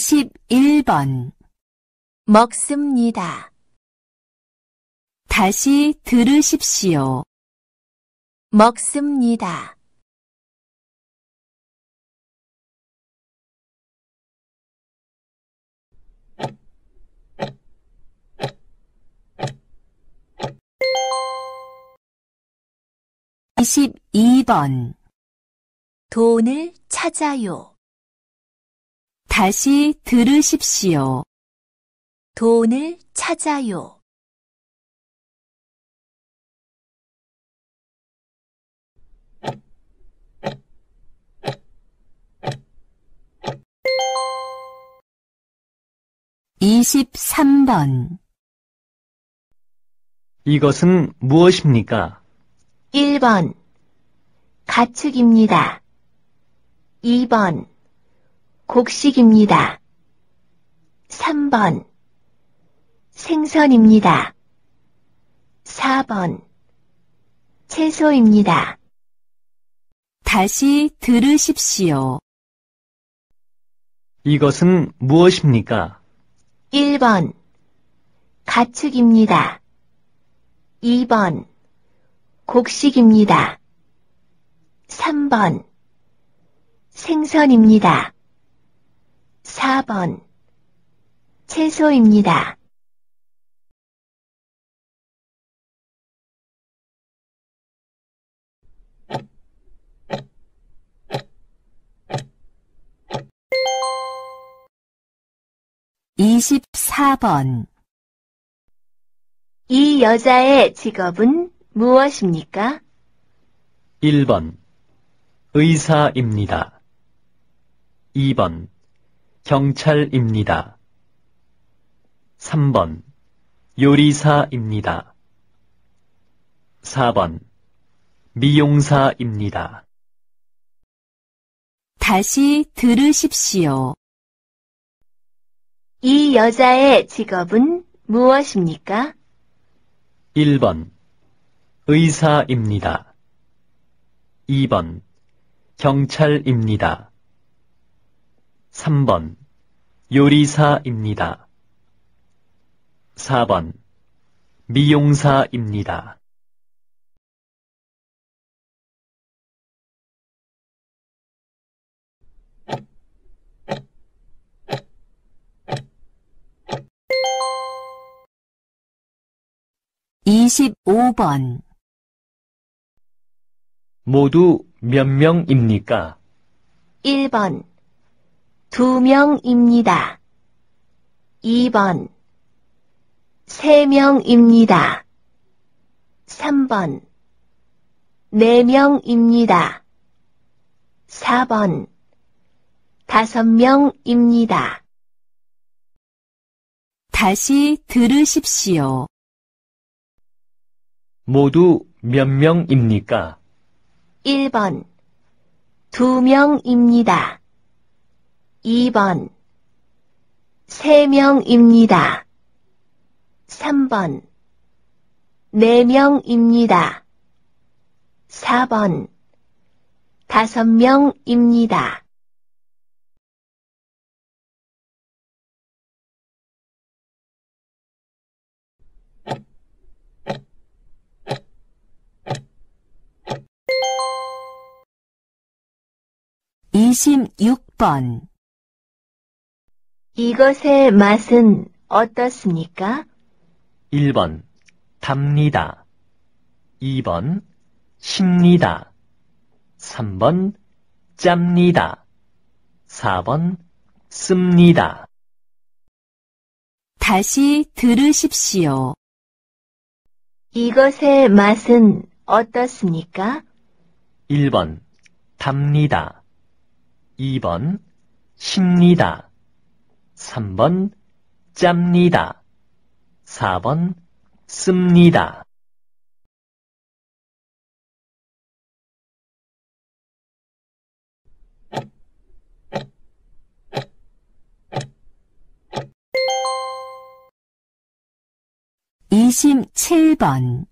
21번. 먹습니다. 다시 들으십시오. 먹습니다. 22번. 돈을 찾아요. 다시 들으십시오. 돈을 찾아요. 23번. 이것은 무엇입니까? 1번. 가축입니다. 2번. 곡식입니다. 3번. 생선입니다. 4번. 채소입니다. 다시 들으십시오. 이것은 무엇입니까? 1번. 가축입니다. 2번. 곡식입니다. 3번. 생선입니다. 4번. 채소입니다. 24번. 이 여자의 직업은 무엇입니까? 1번. 의사입니다. 2번. 경찰입니다. 3번. 요리사입니다. 4번. 미용사입니다. 다시 들으십시오. 이 여자의 직업은 무엇입니까? 1번. 의사입니다. 2번. 경찰입니다. 3번. 요리사입니다. 4번. 미용사입니다. 25번. 모두 몇 명입니까? 1번. 2명입니다. 2번. 3명입니다. 3번. 4명입니다. 4번. 5명입니다. 다시 들으십시오. 모두 몇 명입니까? 1번. 2명입니다. 2번. 3명입니다. 3번. 4명입니다. 4번. 5명입니다. 26번. 이것의 맛은 어떻습니까? 1번. 답니다. 2번. 쉽니다. 3번. 짭니다. 4번. 씁니다. 다시 들으십시오. 이것의 맛은 어떻습니까? 1번. 답니다. 2번. 쉽니다. 3번. 짭니다. 4번. 씁니다. 27번.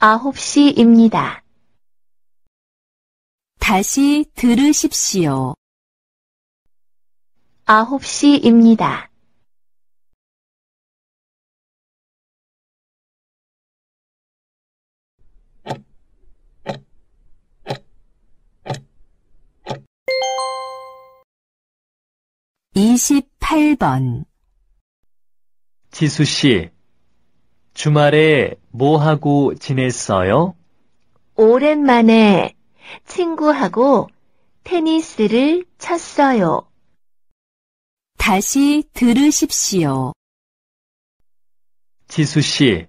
9시입니다. 다시 들으십시오. 9시입니다. 지수씨, 주말에 뭐하고 지냈어요? 오랜만에 친구하고 테니스를 쳤어요. 다시 들으십시오. 지수씨,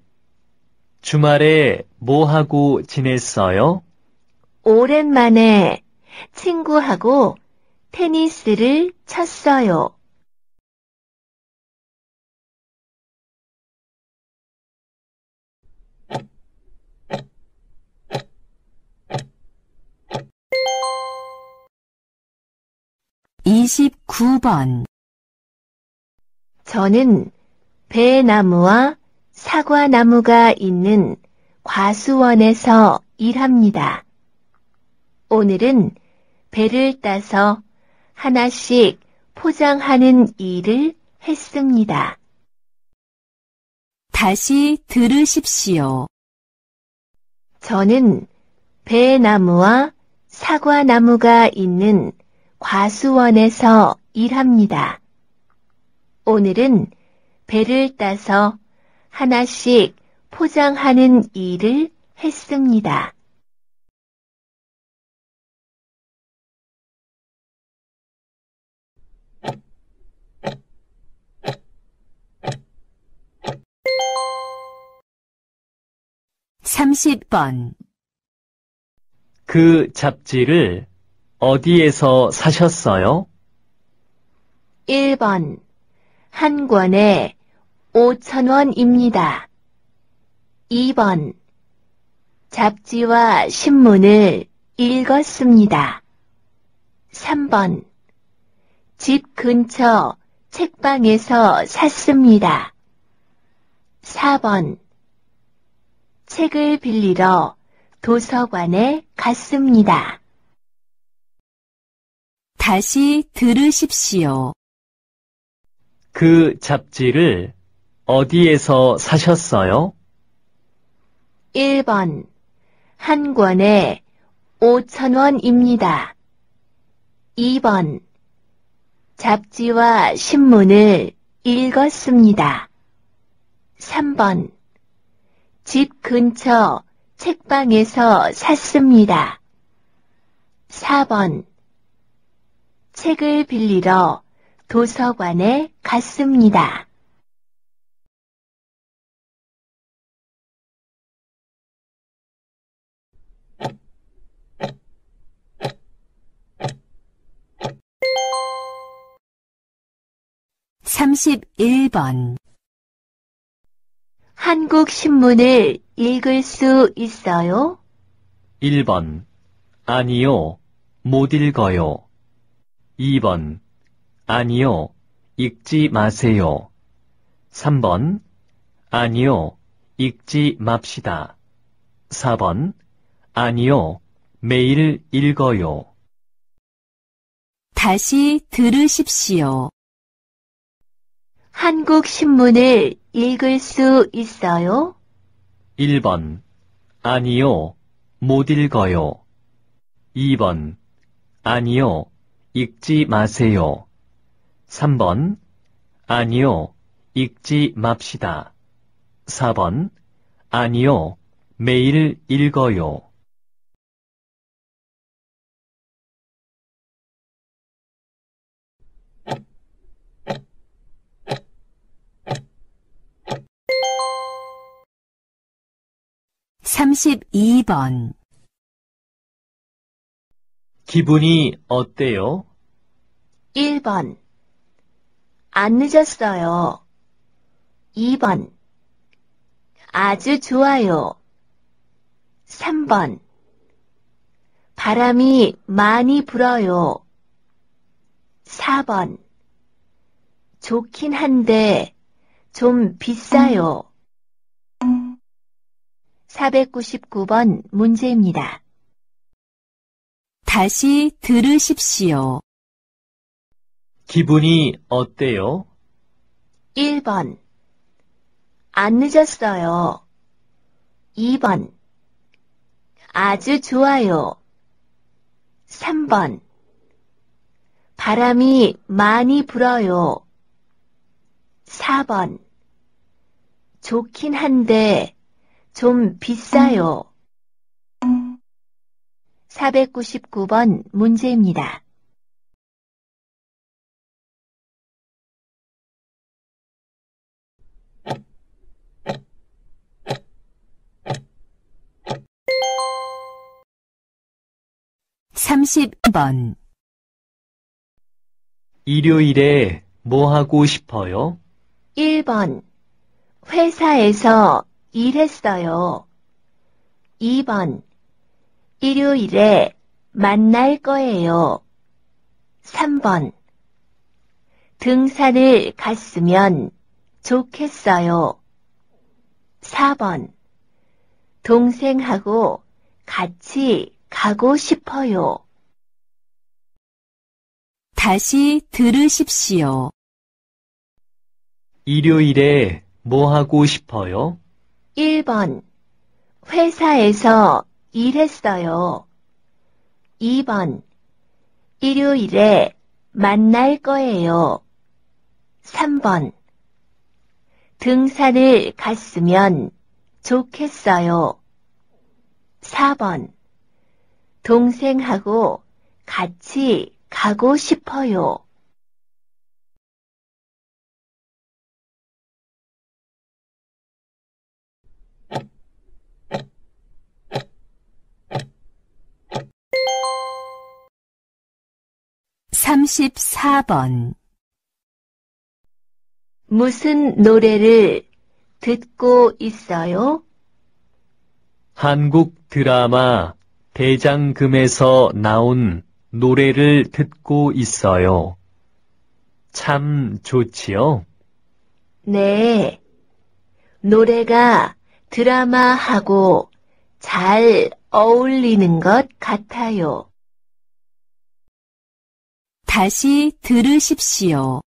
주말에 뭐하고 지냈어요? 오랜만에 친구하고 테니스를 쳤어요. 저는 배나무와 사과나무가 있는 과수원에서 일합니다. 오늘은 배를 따서 하나씩 포장하는 일을 했습니다. 다시 들으십시오. 저는 배나무와 사과나무가 있는 과수원에서 일합니다. 오늘은 배를 따서 하나씩 포장하는 일을 했습니다. 그 잡지를 어디에서 사셨어요? 1번. 한 권에 5,000원입니다. 2번. 잡지와 신문을 읽었습니다. 3번. 집 근처 책방에서 샀습니다. 4번. 책을 빌리러 도서관에 갔습니다. 다시 들으십시오. 그 잡지를 어디에서 사셨어요? 1번. 한 권에 5,000원입니다. 2번. 잡지와 신문을 읽었습니다. 3번. 집 근처 책방에서 샀습니다. 4번. 책을 빌리러 도서관에 갔습니다. 한국 신문을 읽을 수 있어요? 1번. 아니요, 못 읽어요. 2번. 아니요, 읽지 마세요. 3번. 아니요, 읽지 맙시다. 4번. 아니요, 매일 읽어요. 다시 들으십시오. 한국 신문을 읽을 수 있어요? 1번. 아니요, 못 읽어요. 2번. 아니요, 읽지 마세요. 3번. 아니요, 읽지 맙시다. 4번. 아니요, 매일 읽어요. 기분이 어때요? 1번. 안 늦었어요. 2번. 아주 좋아요. 3번. 바람이 많이 불어요. 4번. 좋긴 한데 좀 비싸요. 499번 문제입니다. 다시 들으십시오. 기분이 어때요? 1번. 안 늦었어요. 2번. 아주 좋아요. 3번. 바람이 많이 불어요. 4번. 좋긴 한데 좀 비싸요. 499번 문제입니다. (30번) 일요일에 뭐 하고 싶어요? 1번. 회사에서 일했어요. 2번. 일요일에 만날 거예요. 3번. 등산을 갔으면 좋겠어요. 4번. 동생하고 같이 가고 싶어요. 다시 들으십시오. 일요일에 뭐 하고 싶어요? 1번. 회사에서 일했어요. 2번. 일요일에 만날 거예요. 3번. 등산을 갔으면 좋겠어요. 4번. 동생하고 같이 가고 싶어요. 34번. 무슨 노래를 듣고 있어요? 한국 드라마 대장금에서 나온 노래를 듣고 있어요. 참 좋지요? 네. 노래가 드라마하고 잘 어울리는 것 같아요. 다시 들으십시오.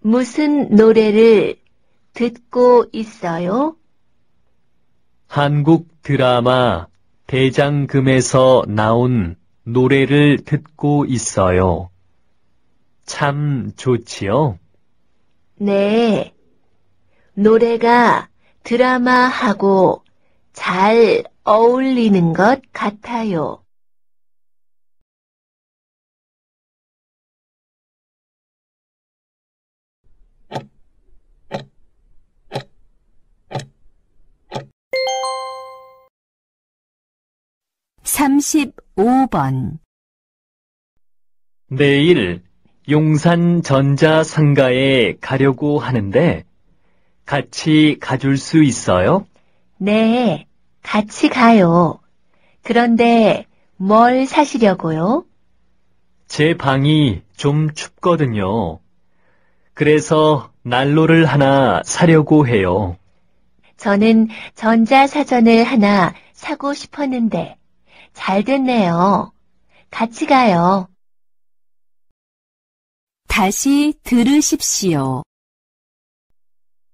무슨 노래를 듣고 있어요? 한국 드라마 대장금에서 나온 노래를 듣고 있어요. 참 좋지요? 네. 노래가 드라마하고 잘 어울리는 것 같아요. 35번. 내일 용산 전자상가에 가려고 하는데 같이 가줄 수 있어요? 네, 같이 가요. 그런데 뭘 사시려고요? 제 방이 좀 춥거든요. 그래서 난로를 하나 사려고 해요. 저는 전자사전을 하나 사고 싶었는데 잘 됐네요. 같이 가요. 다시 들으십시오.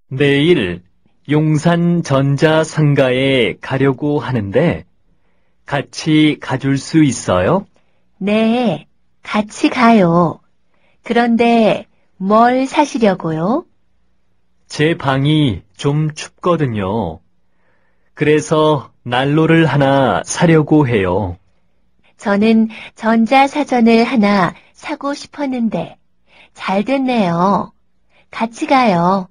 내일 용산 전자상가에 가려고 하는데 같이 가줄 수 있어요? 네, 같이 가요. 그런데 뭘 사시려고요? 제 방이 좀 춥거든요. 그래서 난로를 하나 사려고 해요. 저는 전자사전을 하나 사고 싶었는데 잘 됐네요. 같이 가요.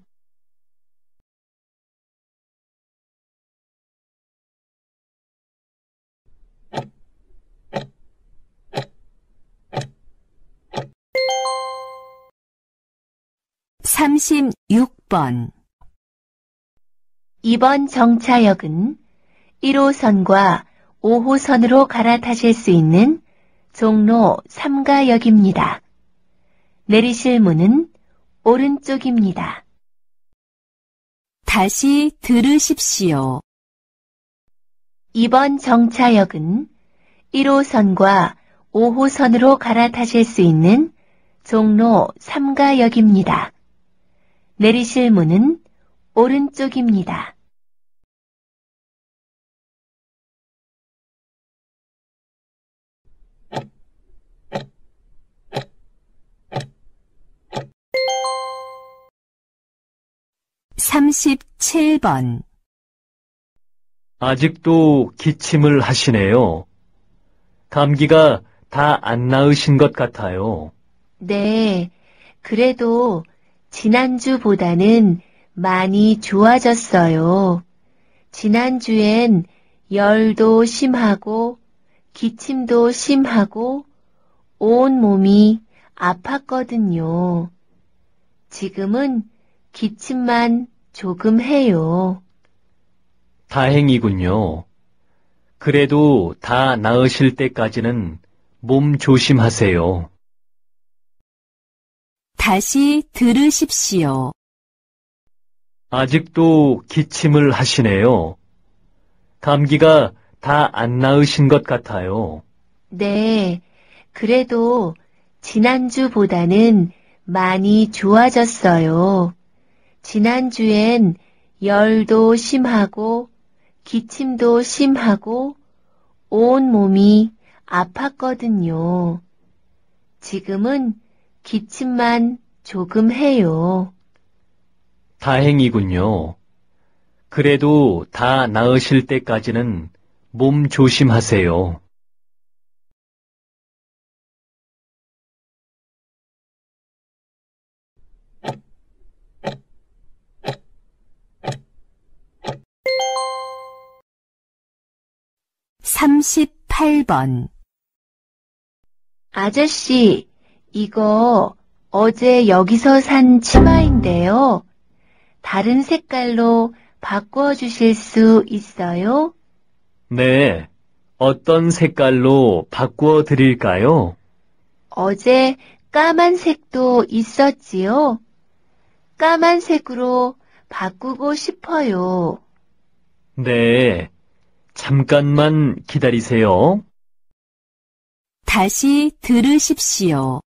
36번. 이번 정차역은 1호선과 5호선으로 갈아타실 수 있는 종로 3가역입니다. 내리실 문은 오른쪽입니다. 다시 들으십시오. 이번 정차역은 1호선과 5호선으로 갈아타실 수 있는 종로 3가역입니다. 내리실 문은 오른쪽입니다. (37번) 아직도 기침을 하시네요. 감기가 다 안 나으신 것 같아요. 네, 그래도 지난주보다는 많이 좋아졌어요. 지난주엔 열도 심하고 기침도 심하고 온몸이 아팠거든요. 지금은 기침만 조금 해요. 다행이군요. 그래도 다 나으실 때까지는 몸 조심하세요. 다시 들으십시오. 아직도 기침을 하시네요. 감기가 다 안 나으신 것 같아요. 네, 그래도 지난주보다는 많이 좋아졌어요. 지난주엔 열도 심하고 기침도 심하고 온몸이 아팠거든요. 지금은 기침만 조금 해요. 다행이군요. 그래도 다 나으실 때까지는 몸 조심하세요. 38번 아저씨, 이거 어제 여기서 산 치마인데요. 다른 색깔로 바꿔 주실 수 있어요? 네, 어떤 색깔로 바꿔 드릴까요? 어제 까만색도 있었지요? 까만색으로 바꾸고 싶어요. 네, 잠깐만 기다리세요. 다시 들으십시오.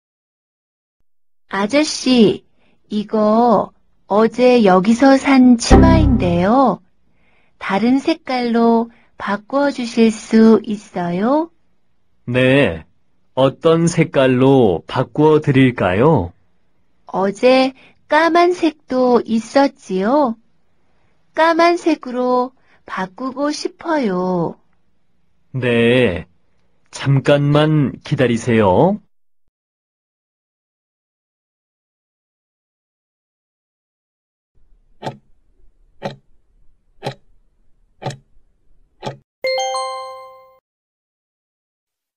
아저씨, 이거 어제 여기서 산 치마인데요. 다른 색깔로 바꿔 주실 수 있어요? 네, 어떤 색깔로 바꿔 드릴까요? 어제 까만색도 있었지요? 까만색으로 바꾸고 싶어요. 네, 잠깐만 기다리세요.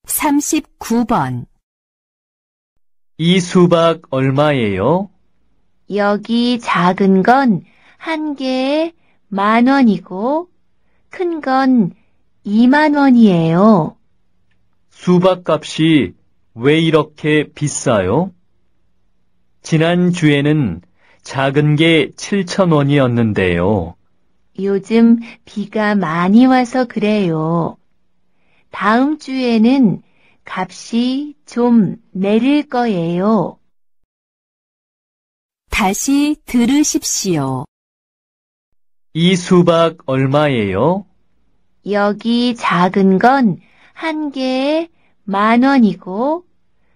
39번 이 수박 얼마예요? 여기 작은 건 한 개에 10,000원이고 큰 건 20,000원이에요. 수박값이 왜 이렇게 비싸요? 지난주에는 작은 게 7,000원이었는데요. 요즘 비가 많이 와서 그래요. 다음 주에는 값이 좀 내릴 거예요. 다시 들으십시오. 이 수박 얼마예요? 여기 작은 건 한 개에 10,000원이고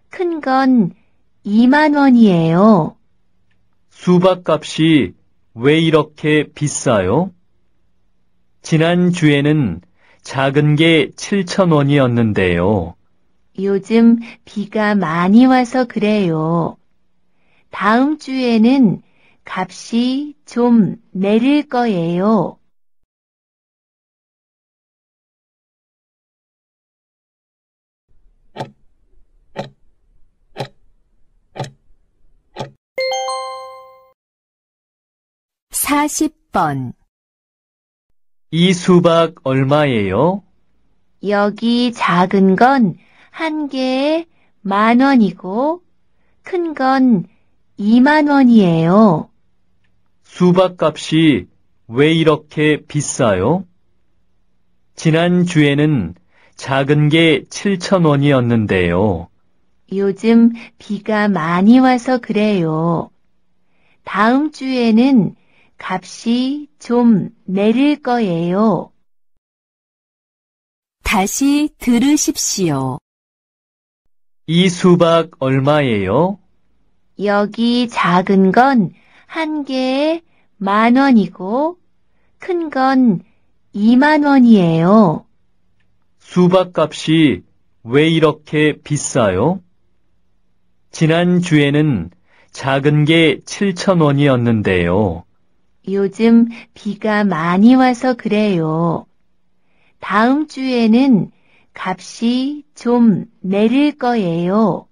큰 건 20,000원이에요. 수박값이 왜 이렇게 비싸요? 지난주에는 작은 게 7,000원이었는데요. 요즘 비가 많이 와서 그래요. 다음 주에는 값이 좀 내릴 거예요. 40번 이 수박 얼마예요? 여기 작은 건 한 개에 10,000원이고 큰 건 20,000원이에요. 수박값이 왜 이렇게 비싸요? 지난주에는 작은 게 7,000원이었는데요. 요즘 비가 많이 와서 그래요. 다음 주에는 값이 좀 내릴 거예요. 다시 들으십시오. 이 수박 얼마예요? 여기 작은 건 한 개에 10,000원이고 큰 건 20,000원이에요. 수박값이 왜 이렇게 비싸요? 지난주에는 작은 게 7,000원이었는데요. 요즘 비가 많이 와서 그래요. 다음 주에는 값이 좀 내릴 거예요.